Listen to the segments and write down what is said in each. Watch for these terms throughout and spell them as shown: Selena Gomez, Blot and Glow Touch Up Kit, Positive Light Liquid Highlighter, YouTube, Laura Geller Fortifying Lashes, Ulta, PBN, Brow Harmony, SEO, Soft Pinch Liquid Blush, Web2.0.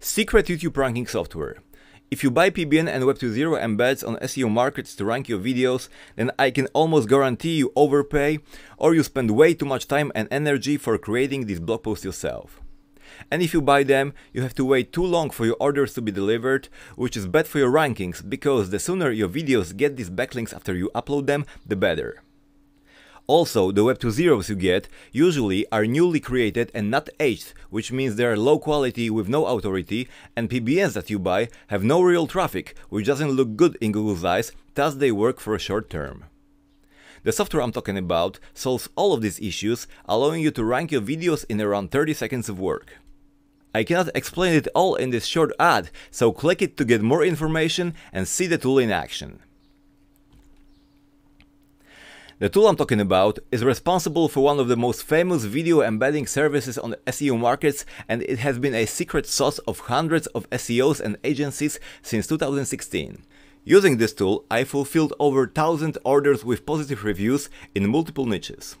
Secret YouTube ranking software. If you buy PBN and Web2.0 embeds on SEO markets to rank your videos, then I can almost guarantee you overpay or you spend way too much time and energy for creating these blog posts yourself. And if you buy them, you have to wait too long for your orders to be delivered, which is bad for your rankings, because the sooner your videos get these backlinks after you upload them, the better. Also, the Web2.0s you get usually are newly created and not aged, which means they are low quality with no authority, and PBNs that you buy have no real traffic, which doesn't look good in Google's eyes, thus they work for a short term. The software I'm talking about solves all of these issues, allowing you to rank your videos in around 30 seconds of work. I cannot explain it all in this short ad, so click it to get more information and see the tool in action. The tool I'm talking about is responsible for one of the most famous video embedding services on SEO markets, and it has been a secret sauce of hundreds of SEOs and agencies since 2016. Using this tool, I fulfilled over 1,000 orders with positive reviews in multiple niches.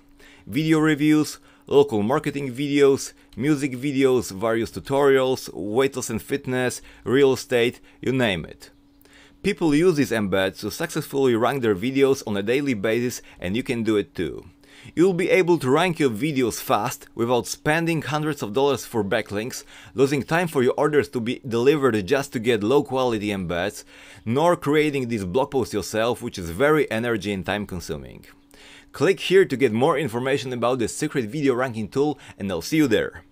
Video reviews, local marketing videos, music videos, various tutorials, weight loss and fitness, real estate, you name it. People use these embeds to successfully rank their videos on a daily basis, and you can do it too. You'll be able to rank your videos fast without spending hundreds of dollars for backlinks, losing time for your orders to be delivered just to get low quality embeds, nor creating these blog posts yourself, which is very energy and time consuming. Click here to get more information about this secret video ranking tool, and I'll see you there.